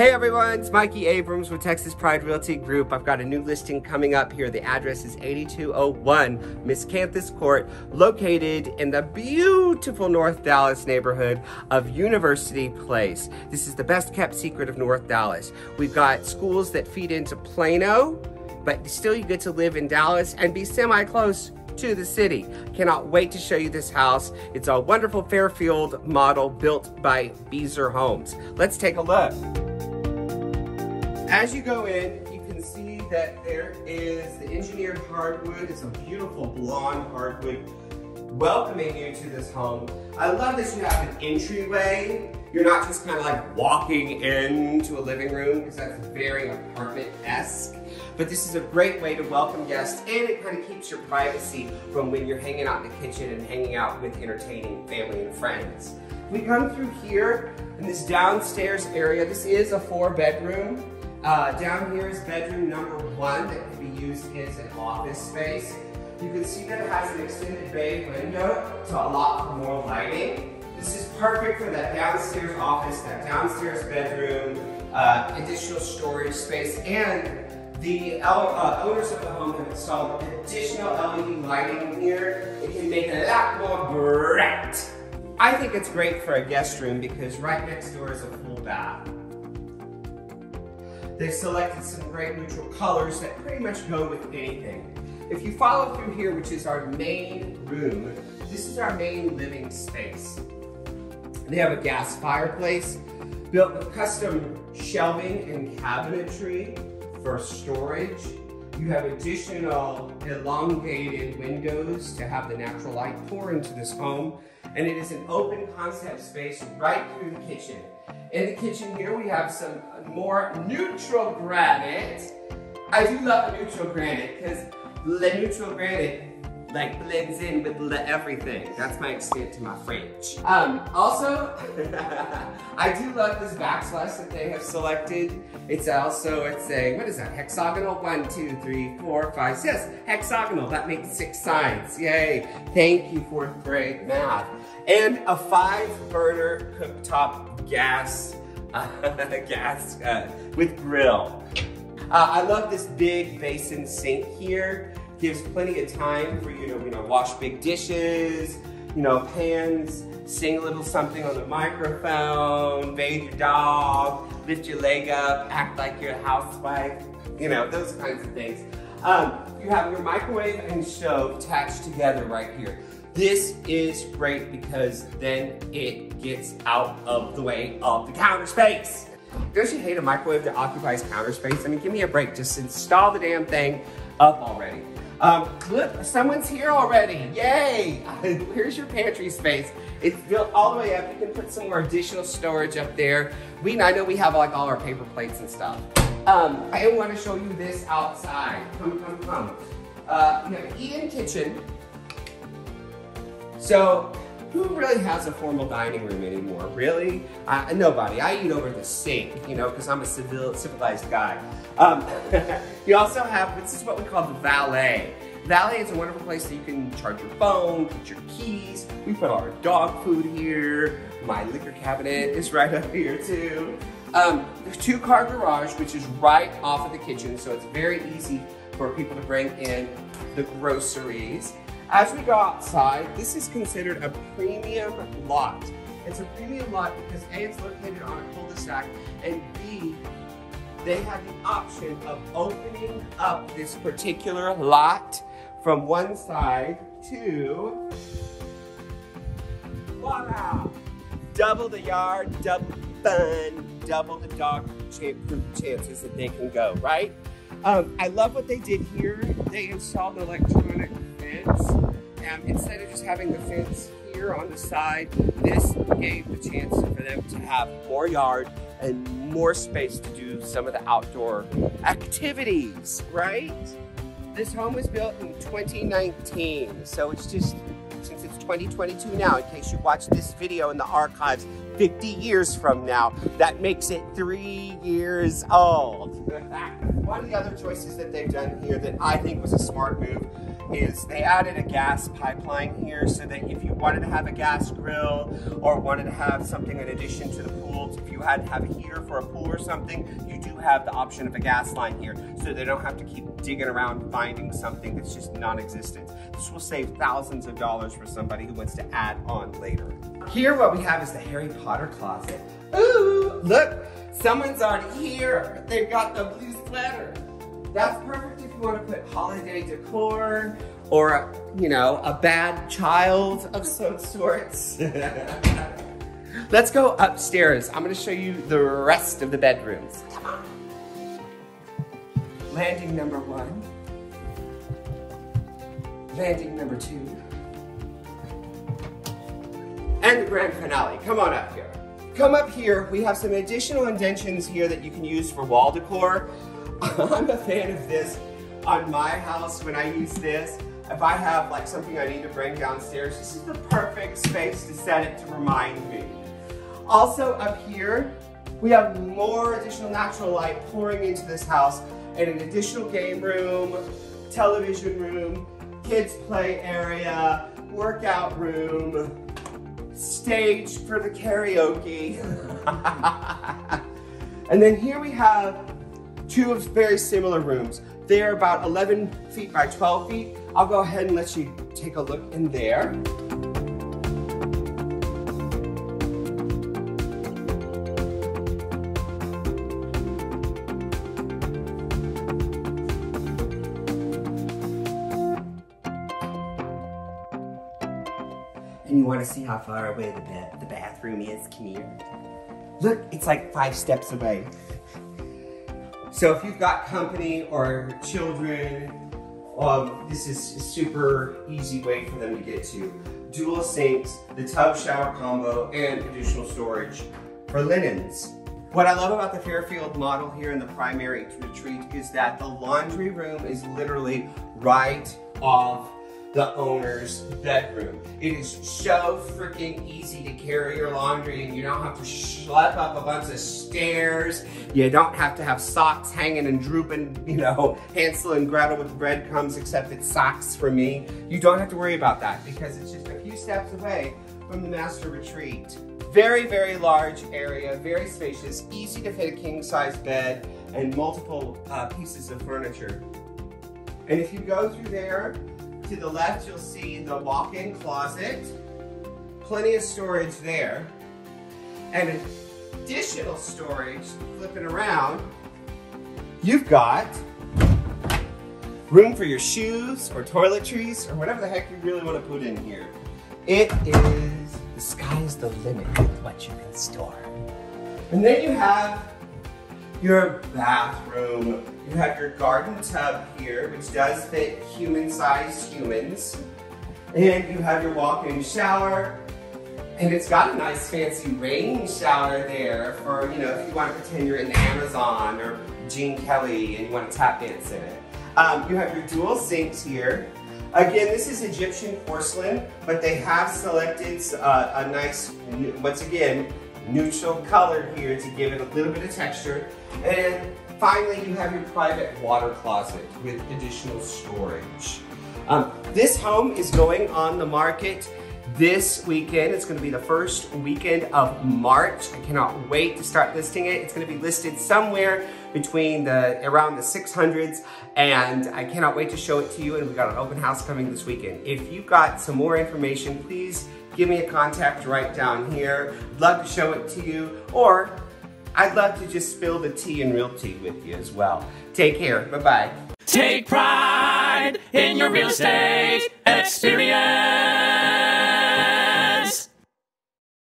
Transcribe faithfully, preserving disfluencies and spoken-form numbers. Hey everyone, it's Mikey Abrams with Texas Pride Realty Group. I've got a new listing coming up here. The address is eighty-two oh one Miscanthus Court, located in the beautiful North Dallas neighborhood of University Place. This is the best kept secret of North Dallas. We've got schools that feed into Plano, but still you get to live in Dallas and be semi-close to the city. Cannot wait to show you this house. It's a wonderful Fairfield model built by Beazer Homes. Let's take a look. As you go in, you can see that there is the engineered hardwood. It's a beautiful blonde hardwood welcoming you to this home. I love that you have an entryway. You're not just kind of like walking into a living room, because that's very apartment-esque. But this is a great way to welcome guests, and it kind of keeps your privacy from when you're hanging out in the kitchen and hanging out with entertaining family and friends. We come through here in this downstairs area. This is a four bedroom. Uh, down here is bedroom number one that can be used as an office space. You can see that it has an extended bay window to allow for more lighting. This is perfect for that downstairs office, that downstairs bedroom, uh, additional storage space, and the uh, owners of the home have installed additional L E D lighting here. It can make it a lot more bright. I think it's great for a guest room because right next door is a full bath. They've selected some great neutral colors that pretty much go with anything. If you follow through here, which is our main room, this is our main living space. They have a gas fireplace built with custom shelving and cabinetry for storage. You have additional elongated windows to have the natural light pour into this home. And it is an open concept space right through the kitchen. In the kitchen here, we have some more neutral granite. I do love the neutral granite because the neutral granite like blends in with the everything. That's my extent to my French. Um, also, I do love this backslash that they have selected. It's also, it's a, what is that? Hexagonal, one, two, three, four, five, six. Hexagonal, that makes six sides. Yay. Thank you, fourth grade math. And a five burner cooktop gas, uh, gas uh, with grill. Uh, I love this big basin sink here. Gives plenty of time for you to, you know, wash big dishes, you know, pans, sing a little something on the microphone, bathe your dog, lift your leg up, act like you're a housewife, you know, those kinds of things. Um, you have your microwave and stove attached together right here. This is great because then it gets out of the way of the counter space. Don't you hate a microwave that occupies counter space? I mean, give me a break. Just install the damn thing up already. Um, look, someone's here already. Yay! Here's your pantry space. It's built all the way up. You can put some more additional storage up there. We, I know we have like all our paper plates and stuff. Um, I want to show you this outside. Come, come, come. Uh, you have an eat-in kitchen. So, who really has a formal dining room anymore? Really? Uh, nobody. I eat over the sink, you know, because I'm a civil, civilized guy. Um, you also have, this is what we call the valet. Valet is a wonderful place that you can charge your phone, put your keys. We put our dog food here. My liquor cabinet is right up here too. Um, there's a two-car garage, which is right off of the kitchen, so it's very easy for people to bring in the groceries. As we go outside, this is considered a premium lot. It's a premium lot because A, it's located on a cul-de-sac, and B, they have the option of opening up this particular lot from one side to, voila! Double the yard, double the fun, double the dog chances that they can go, right? Um, I love what they did here. They installed an electronic fence. Um, instead of just having the fence here on the side, this gave the chance for them to have more yard and more space to do some of the outdoor activities, right? This home was built in twenty nineteen, so it's just, since it's twenty twenty-two now, in case you watch this video in the archives fifty years from now, that makes it three years old. One of the other choices that they've done here that I think was a smart move is they added a gas pipeline here so that if you wanted to have a gas grill or wanted to have something in addition to the pools, if you had to have a heater for a pool or something, you do have the option of a gas line here, so they don't have to keep digging around finding something that's just non-existent. This will save thousands of dollars for somebody who wants to add on later. Here what we have is the Harry Potter closet. Ooh, look, someone's already here. They've got the blue sweater. That's perfect if you want to put holiday decor or, a, you know, a bad child of some sorts. Let's go upstairs. I'm going to show you the rest of the bedrooms. Come on. Landing number one. Landing number two. And the grand finale. Come on up here. Come up here. We have some additional indentions here that you can use for wall decor. I'm a fan of this on my house when I use this. If I have like something I need to bring downstairs, this is the perfect space to set it to remind me. Also up here, we have more additional natural light pouring into this house and an additional game room, television room, kids play area, workout room, stage for the karaoke. And then here we have two of very similar rooms. They are about eleven feet by twelve feet. I'll go ahead and let you take a look in there. And you want to see how far away the, bed, the bathroom is? Come here. Look, it's like five steps away. So if you've got company or children, um, this is a super easy way for them to get to. Dual sinks, the tub shower combo, and additional storage for linens. What I love about the Fairfield model here in the primary retreat is that the laundry room is literally right off the owner's bedroom. It is so freaking easy to carry your laundry, and you don't have to schlep up a bunch of stairs. You don't have to have socks hanging and drooping, you know, Hansel and Gretel with breadcrumbs, except it's socks for me. You don't have to worry about that because it's just a few steps away from the master retreat. Very, very large area, very spacious, easy to fit a king-size bed and multiple uh, pieces of furniture. And if you go through there, to the left, you'll see the walk-in closet, plenty of storage there, and additional storage, flipping around, you've got room for your shoes or toiletries or whatever the heck you really want to put in here. It is, the sky is the limit with what you can store. And then you have your bathroom. You have your garden tub here, which does fit human-sized humans. And you have your walk-in shower. And it's got a nice fancy rain shower there for, you know, if you want to pretend you're in Amazon or Gene Kelly and you want to tap dance in it. Um, you have your dual sinks here. Again, this is Egyptian porcelain, but they have selected uh, a nice, once again, neutral color here to give it a little bit of texture. And finally, you have your private water closet with additional storage. Um, this home is going on the market this weekend. It's going to be the first weekend of March. I cannot wait to start listing it. It's going to be listed somewhere between the around the six hundreds, and I cannot wait to show it to you. And we got an open house coming this weekend. If you've got some more information, please give me a contact right down here. I'd love to show it to you, or I'd love to just spill the tea and realty with you as well. Take care. Bye-bye. Take pride in your real estate experience.